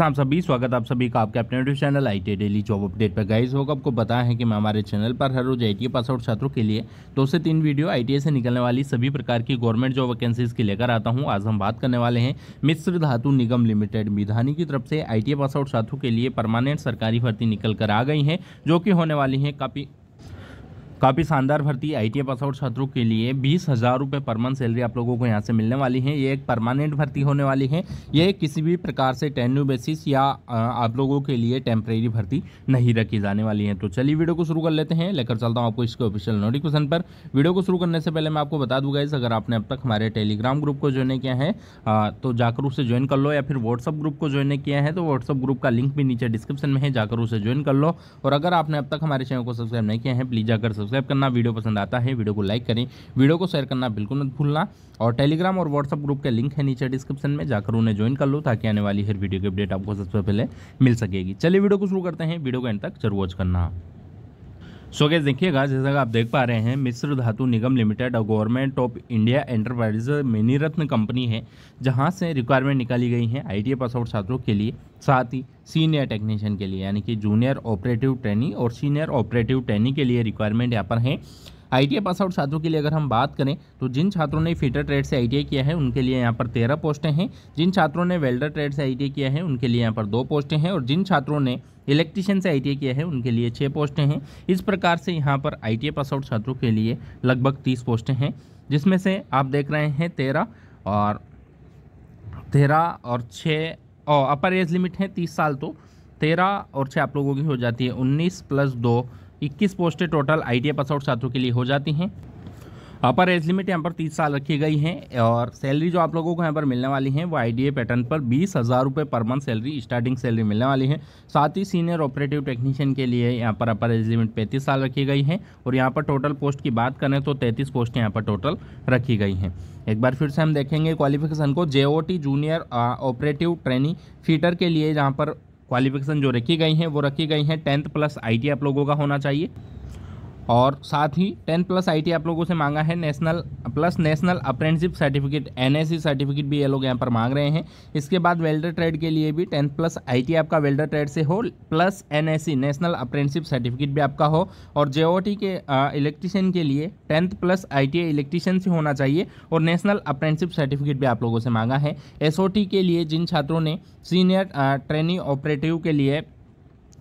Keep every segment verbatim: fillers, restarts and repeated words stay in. आप सभी स्वागत आप सभी का आपके अपने YouTube channel IT daily job update पर। गाइस होगा आपको पता है कि मैं हमारे चैनल पर हर रोज आईटीआई पास आउट छात्रों के लिए दो से तीन वीडियो आईटीआई से निकलने वाली सभी प्रकार की गवर्नमेंट जॉब वैकेंसीज की लेकर आता हूं। आज हम बात करने वाले हैं मिश्र धातु निगम लिमिटेड मिधानी की तरफ से आईटीआई पास आउट छात्रों के लिए परमानेंट सरकारी भर्ती निकल कर आ गई है, जो कि होने वाली है काफ़ी काफ़ी शानदार भर्ती। आईटीआई पास आउट छात्रों के लिए बीस हज़ार रुपये पर मंथ सैलरी आप लोगों को यहां से मिलने वाली है। ये एक परमानेंट भर्ती होने वाली है, ये किसी भी प्रकार से टेन्यू बेसिस या आप लोगों के लिए टेम्प्रेरी भर्ती नहीं रखी जाने वाली है। तो चलिए वीडियो को शुरू कर लेते हैं, लेकर चलता हूं आपको इसके ऑफिशियल नोटिफिकेशन पर। वीडियो को शुरू करने से पहले मैं आपको बता दूंगा, इस अगर आपने अब तक हमारे टेलीग्राम ग्रुप को ज्वाइन किया है तो जाकर उसे ज्वाइन कर लो, या फिर व्हाट्सअप ग्रुप को ज्वाइन किया है तो व्हाट्सअप ग्रुप का लिंक भी नीचे डिस्क्रिप्शन में है, जाकर उसे ज्वाइन कर लो। और अगर आपने अब तक हमारे चैनल को सब्सक्राइब नहीं किया है प्लीज़ जाकर सब्सक्राइब करना। वीडियो पसंद आता है वीडियो को लाइक करें, वीडियो को शेयर करना बिल्कुल मत भूलना। और टेलीग्राम और व्हाट्सएप ग्रुप के लिंक है नीचे डिस्क्रिप्शन में, जाकर उन्हें ज्वाइन कर लो ताकि आने वाली हर वीडियो की अपडेट आपको सबसे पहले मिल सकेगी। चलिए वीडियो को शुरू करते हैं, वीडियो को एंड तक जरूर वॉच करना। सो गाइस देखिएगा, जैसा कि आप देख पा रहे हैं मिश्र धातु निगम लिमिटेड और government of India enterprise Miniratna company है, जहां से रिक्वायरमेंट निकाली गई है आईटीआई पास आउट छात्रों के लिए, साथ ही सीनियर टेक्नीशियन के लिए यानी कि जूनियर ऑपरेटिव ट्रेनी और सीनियर ऑपरेटिव ट्रेनी के लिए रिक्वायरमेंट यहाँ पर है। आईटीआई पास आउट छात्रों के लिए अगर हम बात करें तो जिन छात्रों ने फिटर ट्रेड से आईटीआई किया है उनके लिए यहाँ पर तेरह पोस्टें हैं, जिन छात्रों ने वेल्डर ट्रेड से आईटीआई किया है उनके लिए यहाँ पर दो पोस्टें हैं, और जिन छात्रों ने इलेक्ट्रीशियन से आईटीआई किया है उनके लिए छः पोस्टें हैं। इस प्रकार से यहाँ पर आईटीआई पास आउट छात्रों के लिए लगभग तीस पोस्टें हैं, जिसमें से आप देख रहे हैं तेरह और तेरह और छः और अपर एज लिमिट है तीस साल, तो तेरह और छः आप लोगों की हो जाती है उन्नीस प्लस दो इक्कीस पोस्टें टोटल आईटीआई पास आउट छात्रों के लिए हो जाती हैं। अपर एज लिमिट यहाँ पर तीस साल रखी गई है, और सैलरी जो आप लोगों को यहाँ पर मिलने वाली है वो आईटीआई पैटर्न पर बीस हज़ार रुपये per month salary starting salary मिलने वाली है। साथ ही सीनियर ऑपरेटिव टेक्नीशियन के लिए यहाँ पर अपर एज लिमिट पैंतीस साल रखी गई है, और यहाँ पर टोटल पोस्ट की बात करें तो तैंतीस पोस्टें यहाँ पर टोटल रखी गई हैं। एक बार फिर से हम देखेंगे क्वालिफिकेशन को। J O T junior operative trainee fitter के लिए जहाँ पर क्वालिफिकेशन जो रखी गई हैं वो रखी गई हैं टेंथ प्लस आईटी आप लोगों का होना चाहिए, और साथ ही टेंथ प्लस आईटी आप लोगों से मांगा है national plus national apprenticeship certificate NSC certificate भी ये लोग यहाँ पर मांग रहे हैं। इसके बाद वेल्डर ट्रेड के लिए भी टेंथ प्लस आईटी आपका वेल्डर ट्रेड से हो plus NSC national apprenticeship certificate भी आपका हो, और जेओटी के इलेक्ट्रीशियन के लिए टेंथ प्लस आईटीआई इलेक्ट्रीशियन से होना चाहिए और नेशनल अप्रेंटिसशिप सर्टिफिकेट भी आप लोगों से मांगा है। एसओटी के लिए जिन छात्रों ने सीनियर ट्रेनी ऑपरेटिव के लिए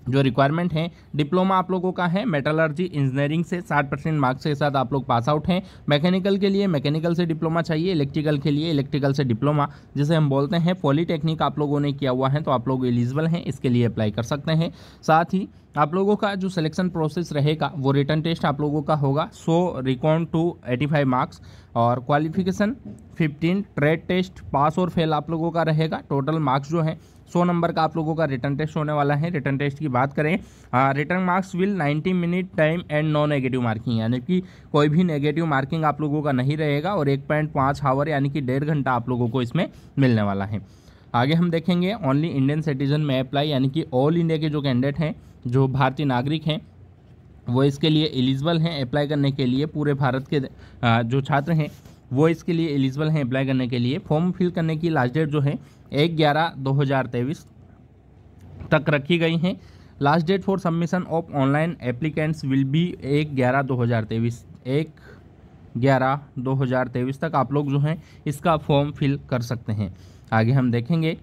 जो रिक्वायरमेंट है डिप्लोमा आप लोगों का है मेटलर्जी इंजीनियरिंग से साठ परसेंट मार्क्स के साथ आप लोग पास आउट हैं। मैकेनिकल के लिए मैकेनिकल से डिप्लोमा चाहिए, इलेक्ट्रिकल के लिए इलेक्ट्रिकल से डिप्लोमा जिसे हम बोलते हैं पॉलीटेक्निक आप लोगों ने किया हुआ है तो आप लोग एलिजिबल हैं, इसके लिए अप्लाई कर सकते हैं। साथ ही आप लोगों का जो सिलेक्शन प्रोसेस रहेगा वो रिटर्न टेस्ट आप लोगों का होगा सौ रिकॉन टू एटी फाइव मार्क्स, और qualification fifteen trade test pass और फेल आप लोगों का रहेगा। टोटल मार्क्स जो है सौ नंबर का आप लोगों का रिटर्न टेस्ट होने वाला है। रिटर्न टेस्ट की बात करें, रिटर्न मार्क्स विल नब्बे minute time and no negative marking यानी कि कोई भी नेगेटिव मार्किंग आप लोगों का नहीं रहेगा, और एक पॉइंट पाँच आवर यानी कि डेढ़ घंटा आप लोगों को इसमें मिलने वाला है। आगे हम देखेंगे ओनली इंडियन सिटीजन में अप्लाई यानी कि ऑल इंडिया के जो कैंडिडेट हैं जो भारतीय नागरिक हैं वो इसके लिए एलिजिबल हैं अप्लाई करने के लिए। पूरे भारत के जो छात्र हैं वो इसके लिए एलिजिबल हैं अप्लाई करने के लिए। फॉर्म फिल करने की लास्ट डेट जो है एक ग्यारह दो हज़ार तेईस तक रखी गई हैं। Last date for submission of online applicants will be एक ग्यारह दो हज़ार तेईस एक ग्यारह दो हज़ार तेईस तक आप लोग जो हैं इसका फॉर्म फिल कर सकते हैं। आगे हम देखेंगे,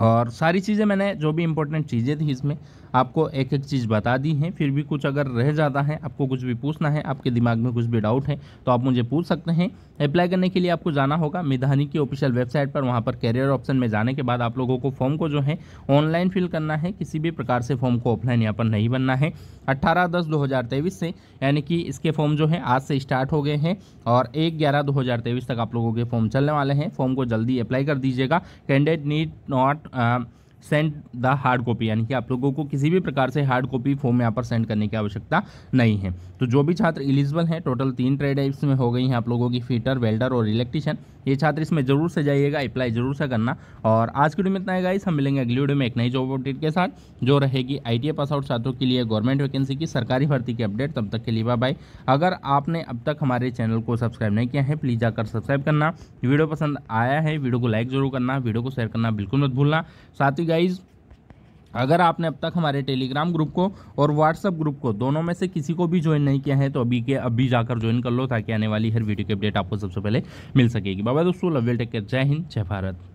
और सारी चीज़ें मैंने जो भी इम्पोर्टेंट चीज़ें थी इसमें आपको एक एक चीज़ बता दी है। फिर भी कुछ अगर रह जाता है, आपको कुछ भी पूछना है, आपके दिमाग में कुछ भी डाउट है तो आप मुझे पूछ सकते हैं। अप्लाई करने के लिए आपको जाना होगा मिधानी की ऑफिशियल वेबसाइट पर, वहां पर कैरियर ऑप्शन में जाने के बाद आप लोगों को फॉर्म को जो है ऑनलाइन फिल करना है, किसी भी प्रकार से फॉर्म को ऑफलाइन यहाँ पर नहीं बनना है। अट्ठारह दस दो हज़ार तेईस से यानी कि इसके फॉर्म जो है आज से स्टार्ट हो गए हैं, और एक ग्यारह दो हज़ार तेईस तक आप लोगों के फॉर्म चलने वाले हैं। फॉर्म को जल्दी अप्लाई कर दीजिएगा। Candidate need not send the hard copy यानी कि आप लोगों को किसी भी प्रकार से हार्ड कॉपी फॉर्म यहाँ पर सेंड करने की आवश्यकता नहीं है। तो जो भी छात्र एलिजिबल हैं, टोटल तीन ट्रेड टाइप्स में हो गई हैं आप लोगों की, फिटर वेल्डर और इलेक्ट्रीशियन, ये छात्र इसमें जरूर से जाइएगा, अप्लाई जरूर से करना। और आज की वीडियो में इतना है गाइस, हम मिलेंगे अगली वीडियो में एक नई जॉब अपडेट के साथ जो रहेगी आईटीआई पास आउट छात्रों के लिए गवर्नमेंट वैकेंसी की सरकारी भर्ती की अपडेट। तब तक के लिए बाय बाय। अगर आपने अब तक हमारे चैनल को सब्सक्राइब नहीं किया है प्लीज़ जाकर सब्सक्राइब करना। वीडियो पसंद आया है वीडियो को लाइक जरूर करना, वीडियो को शेयर करना बिल्कुल मत भूलना। साथ ही गाइज अगर आपने अब तक हमारे टेलीग्राम ग्रुप को और व्हाट्सएप ग्रुप को दोनों में से किसी को भी ज्वाइन नहीं किया है तो अभी के अभी जाकर ज्वाइन कर लो ताकि आने वाली हर वीडियो की अपडेट आपको सबसे पहले मिल सकेगी। बाय बाय दोस्तों, लव यू, टेक केयर, जय हिंद, जय भारत।